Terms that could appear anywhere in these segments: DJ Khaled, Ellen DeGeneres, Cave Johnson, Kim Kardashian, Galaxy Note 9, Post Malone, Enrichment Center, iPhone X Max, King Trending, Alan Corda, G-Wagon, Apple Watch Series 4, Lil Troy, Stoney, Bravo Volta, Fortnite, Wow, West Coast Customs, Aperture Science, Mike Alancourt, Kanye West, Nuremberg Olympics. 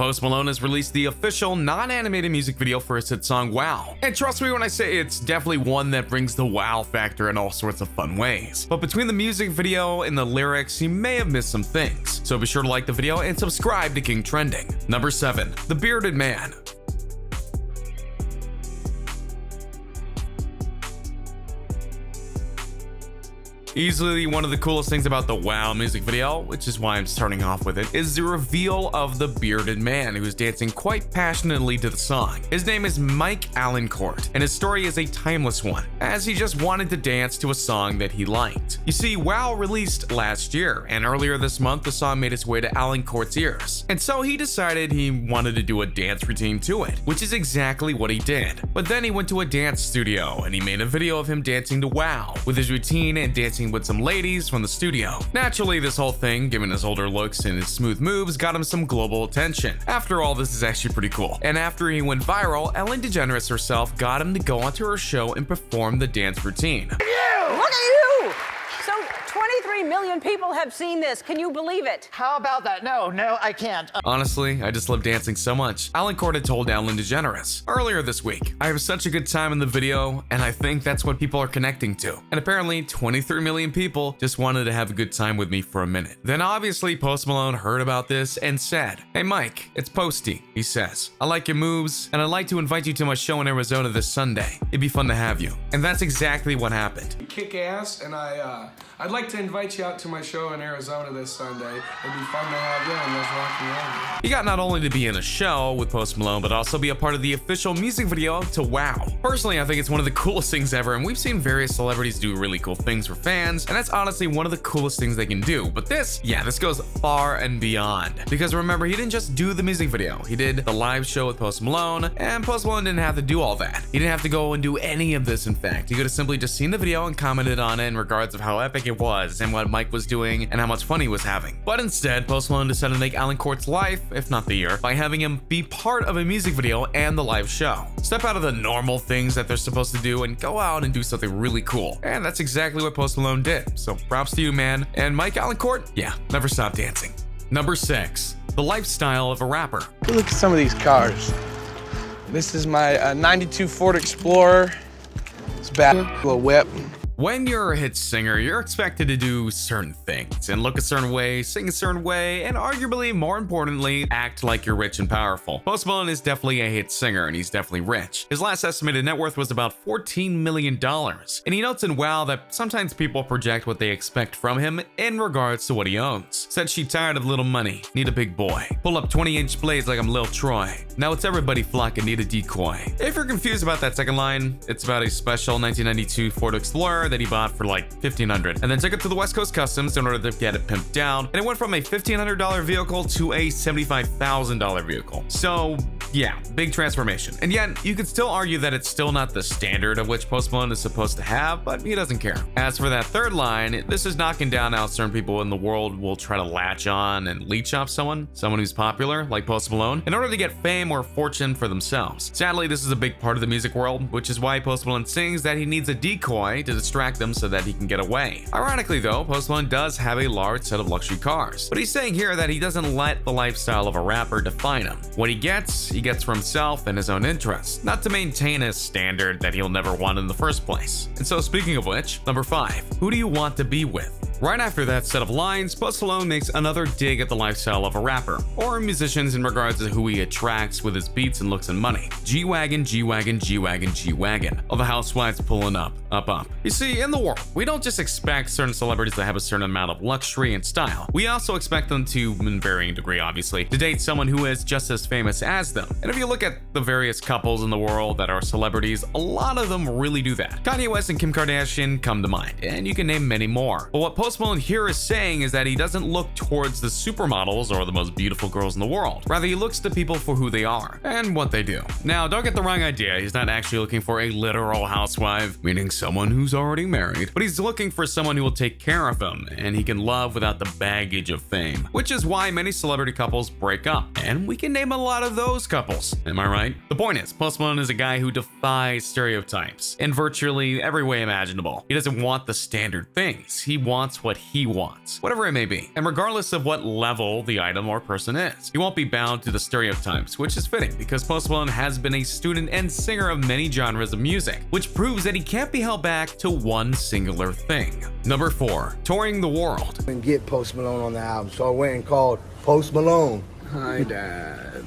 Post Malone has released the official non-animated music video for his hit song Wow, and trust me when I say it's definitely one that brings the wow factor in all sorts of fun ways. But between the music video and the lyrics, you may have missed some things, so be sure to like the video and subscribe to King Trending. Number 7, The Bearded Man. Easily one of the coolest things about the Wow music video, which is why I'm starting off with it, is the reveal of the bearded man who is dancing quite passionately to the song. His name is Mike Alancourt, and his story is a timeless one, as he just wanted to dance to a song that he liked. You see, Wow released last year, and earlier this month the song made its way to Alancourt's ears, and so he decided he wanted to do a dance routine to it, which is exactly what he did. But then he went to a dance studio, and he made a video of him dancing to Wow, with his routine and dancing with some ladies from the studio. Naturally, this whole thing, given his older looks and his smooth moves, got him some global attention. After all, this is actually pretty cool. And after he went viral, Ellen DeGeneres herself got him to go onto her show and perform the dance routine. Look at you! So 23 million people have seen this. Can you believe it? How about that? No, I can't. Honestly, I just love dancing so much. Alan Corda told Ellen DeGeneres earlier this week, "I have such a good time in the video, and I think that's what people are connecting to." And apparently, 23 million people just wanted to have a good time with me for a minute. Then obviously, Post Malone heard about this and said, "Hey Mike, it's Posty," he says. "I like your moves, and I'd like to invite you to my show in Arizona this Sunday. It'd be fun to have you." And that's exactly what happened. Kick ass, and I'd like to invite you out to my show in Arizona this Sunday. It'd be fun to have you and let's rock and roll. He got not only to be in a show with Post Malone, but also be a part of the official music video to Wow. Personally, I think it's one of the coolest things ever, and we've seen various celebrities do really cool things for fans, and that's honestly one of the coolest things they can do. But this, yeah, this goes far and beyond. Because remember, he didn't just do the music video. He did the live show with Post Malone, and Post Malone didn't have to do all that. He didn't have to go and do any of this, in fact. He could have simply just seen the video and commented on it in regards of how epic it was and what Mike was doing and how much fun he was having. But instead, Post Malone decided to make Alancourt's life, if not the year, by having him be part of a music video and the live show. Step out of the normal things that they're supposed to do and go out and do something really cool. And that's exactly what Post Malone did. So props to you, man. And Mike Alancourt, yeah, never stop dancing. Number 6, the lifestyle of a rapper. Look at some of these cars. This is my 92 Ford Explorer. It's bad, a whip. When you're a hit singer, you're expected to do certain things and look a certain way, sing a certain way, and arguably, more importantly, act like you're rich and powerful. Post Malone is definitely a hit singer, and he's definitely rich. His last estimated net worth was about $14 million, and he notes in Wow that sometimes people project what they expect from him in regards to what he owns. Said she tired of little money, need a big boy. Pull up 20-inch blades like I'm Lil Troy. Now it's everybody flocking, need a decoy. If you're confused about that second line, it's about a special 1992 Ford Explorer that he bought for like $1,500 and then took it to the West Coast Customs in order to get it pimped down, and it went from a $1,500 vehicle to a $75,000 vehicle. So yeah, big transformation. And yet, you could still argue that it's still not the standard of which Post Malone is supposed to have, but he doesn't care. As for that third line, this is knocking down how certain people in the world will try to latch on and leech off someone who's popular, like Post Malone, in order to get fame or fortune for themselves. Sadly, this is a big part of the music world, which is why Post Malone sings that he needs a decoy to distract them so that he can get away. Ironically, though, Post Malone does have a large set of luxury cars, but he's saying here that he doesn't let the lifestyle of a rapper define him. What he gets for himself and his own interests, not to maintain a standard that he'll never want in the first place. And so, speaking of which, number 5, who do you want to be with? Right after that set of lines, Post Malone makes another dig at the lifestyle of a rapper, or musicians in regards to who he attracts with his beats and looks and money. G-Wagon, G-Wagon, G-Wagon, G-Wagon. All the housewives pulling up, up, up. You see, in the world, we don't just expect certain celebrities to have a certain amount of luxury and style. We also expect them to, in varying degree obviously, to date someone who is just as famous as them. And if you look at the various couples in the world that are celebrities, a lot of them really do that. Kanye West and Kim Kardashian come to mind, and you can name many more. But what Post Malone here is saying is that he doesn't look towards the supermodels or the most beautiful girls in the world. Rather, he looks to people for who they are and what they do. Now, don't get the wrong idea. He's not actually looking for a literal housewife, meaning someone who's already married, but he's looking for someone who will take care of him and he can love without the baggage of fame, which is why many celebrity couples break up. And we can name a lot of those couples. Am I right? The point is, Post Malone is a guy who defies stereotypes in virtually every way imaginable. He doesn't want the standard things. He wants gets what he wants, whatever it may be. And regardless of what level the item or person is, he won't be bound to the stereotypes, which is fitting because Post Malone has been a student and singer of many genres of music, which proves that he can't be held back to one singular thing. Number 4, touring the world. And get Post Malone on the album, so I went and called Post Malone. Hi, Dad.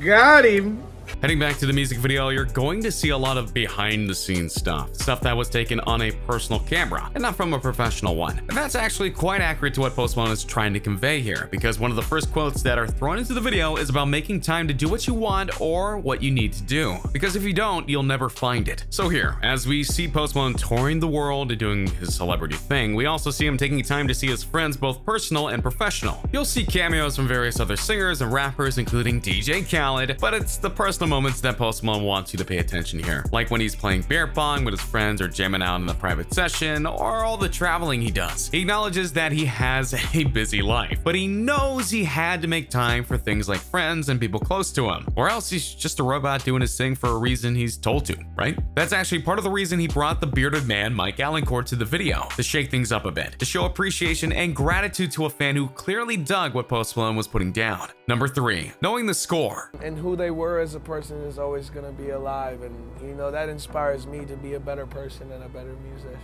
Got him. Heading back to the music video, you're going to see a lot of behind-the-scenes stuff that was taken on a personal camera and not from a professional one. And that's actually quite accurate to what Post Malone is trying to convey here, because one of the first quotes that are thrown into the video is about making time to do what you want or what you need to do, because if you don't, you'll never find it. So here, as we see Post Malone touring the world and doing his celebrity thing, we also see him taking time to see his friends, both personal and professional. You'll see cameos from various other singers and rappers, including DJ Khaled, but it's the personal moments that Post Malone wants you to pay attention here, like when he's playing beer pong with his friends or jamming out in a private session, or all the traveling he does. He acknowledges that he has a busy life, but he knows he had to make time for things like friends and people close to him, or else he's just a robot doing his thing for a reason he's told to, right? That's actually part of the reason he brought the bearded man Mike Alancourt to the video, to shake things up a bit, to show appreciation and gratitude to a fan who clearly dug what Post Malone was putting down. Number 3, knowing the score. And who they were as a person is always going to be alive, and you know that inspires me to be a better person and a better musician.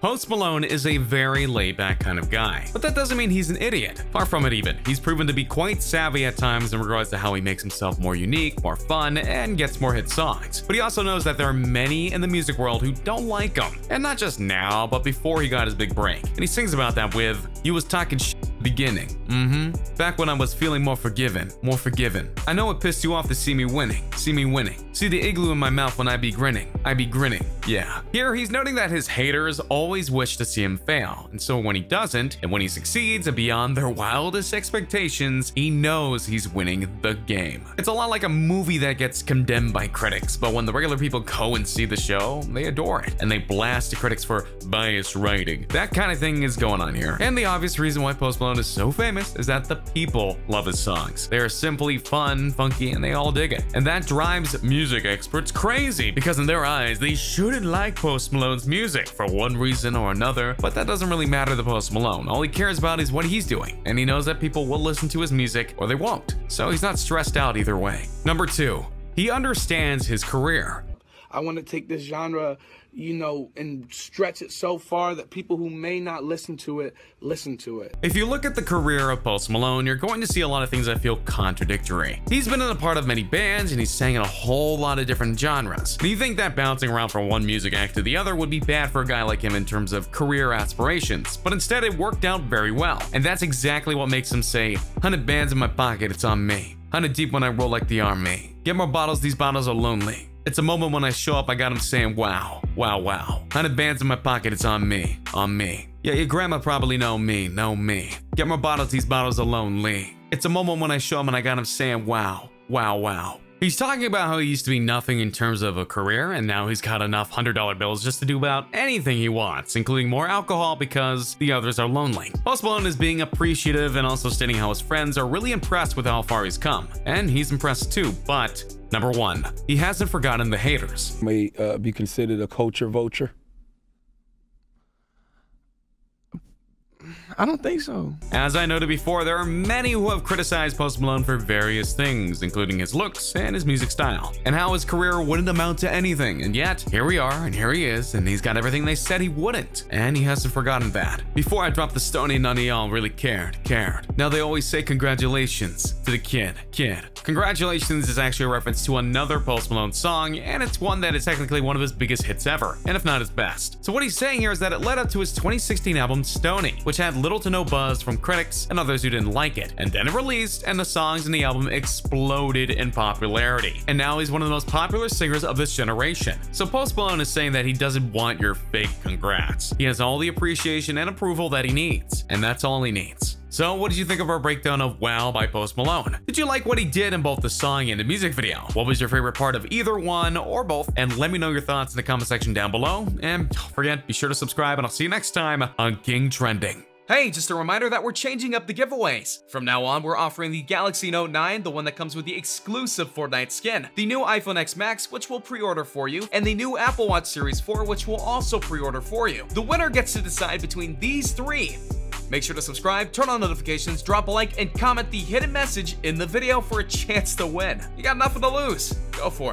Post Malone is a very laid-back kind of guy, but that doesn't mean he's an idiot. Far from it even. He's proven to be quite savvy at times in regards to how he makes himself more unique, more fun, and gets more hit songs. But he also knows that there are many in the music world who don't like him, and not just now, but before he got his big break. And he sings about that with, "You was talking shit at the beginning, back when I was feeling more forgiven. I know it pissed you off to see me winning, See the igloo in my mouth when I be grinning, yeah." Here, he's noting that his haters always wish to see him fail, and so when he doesn't, and when he succeeds and beyond their wildest expectations, he knows he's winning the game. It's a lot like a movie that gets condemned by critics, but when the regular people go and see the show, they adore it, and they blast the critics for biased writing. That kind of thing is going on here. And the obvious reason why Post Malone is so famous is that the people love his songs. They are simply fun, funky, and they all dig it. And that drives music experts crazy, because in their eyes, they shouldn't like Post Malone's music for one reason or another, but that doesn't really matter to Post Malone. All he cares about is what he's doing, and he knows that people will listen to his music or they won't, so he's not stressed out either way. Number 2, he understands his career. I want to take this genre, you know, and stretch it so far that people who may not listen to it, listen to it. If you look at the career of Post Malone, you're going to see a lot of things that feel contradictory. He's been in a part of many bands, and he's sang in a whole lot of different genres. Do you think that bouncing around from one music act to the other would be bad for a guy like him in terms of career aspirations? But instead, it worked out very well. And that's exactly what makes him say, 100 bands in my pocket, it's on me. 100 deep when I roll like the army. Get more bottles, these bottles are lonely. It's a moment when I show up, I got him saying, wow, wow, wow. 100 bands in my pocket, it's on me, on me. Yeah, your grandma probably know me. Get more bottles, these bottles are lonely. It's a moment when I show up and I got him saying, wow, wow, wow. He's talking about how he used to be nothing in terms of a career, and now he's got enough $100 bills just to do about anything he wants, including more alcohol because the others are lonely. Post Malone is being appreciative and also stating how his friends are really impressed with how far he's come. And he's impressed too, but number 1, he hasn't forgotten the haters. May be considered a culture vulture. I don't think so. As I noted before, there are many who have criticized Post Malone for various things, including his looks and his music style, and how his career wouldn't amount to anything. And yet, here we are, and here he is, and he's got everything they said he wouldn't, and he hasn't forgotten that. Before I dropped the stony, none of y'all really cared. Now they always say congratulations to the kid. Congratulations is actually a reference to another Post Malone song, and it's one that is technically one of his biggest hits ever, and if not his best. So what he's saying here is that it led up to his 2016 album Stony, which had little to no buzz from critics and others who didn't like it, and then it released, and the songs in the album exploded in popularity, and now he's one of the most popular singers of this generation. So Post Malone is saying that he doesn't want your fake congrats. He has all the appreciation and approval that he needs, and that's all he needs. So what did you think of our breakdown of Wow by Post Malone? Did you like what he did in both the song and the music video? What was your favorite part of either one or both? And let me know your thoughts in the comment section down below. And don't forget, be sure to subscribe, and I'll see you next time on King Trending. Hey, just a reminder that we're changing up the giveaways. From now on, we're offering the Galaxy Note 9, the one that comes with the exclusive Fortnite skin, the new iPhone X Max, which we'll pre-order for you, and the new Apple Watch Series 4, which we'll also pre-order for you. The winner gets to decide between these three. Make sure to subscribe, turn on notifications, drop a like, and comment the hidden message in the video for a chance to win. You got nothing to lose. Go for it.